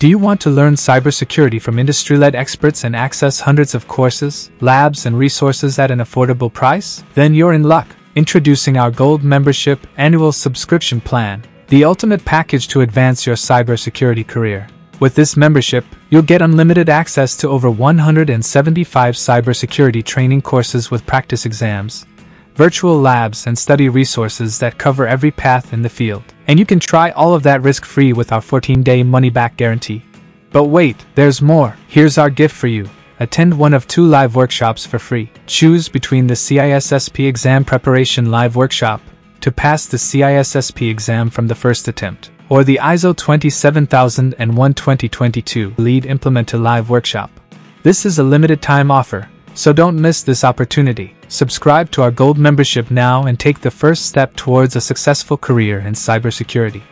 Do you want to learn cybersecurity from industry-led experts and access hundreds of courses, labs, and resources at an affordable price? Then you're in luck. Introducing our Gold Membership Annual Subscription Plan, the ultimate package to advance your cybersecurity career. With this membership, you'll get unlimited access to over 175 cybersecurity training courses with practice exams, virtual labs, and study resources that cover every path in the field. And you can try all of that risk-free with our 14-day money-back guarantee. But wait, there's more. Here's our gift for you. Attend one of two live workshops for free. Choose between the CISSP Exam Preparation Live Workshop to pass the CISSP exam from the first attempt, or the ISO 27001:2022 Lead Implementer Live Workshop. This is a limited-time offer, so don't miss this opportunity. Subscribe to our Gold membership now and take the first step towards a successful career in cybersecurity.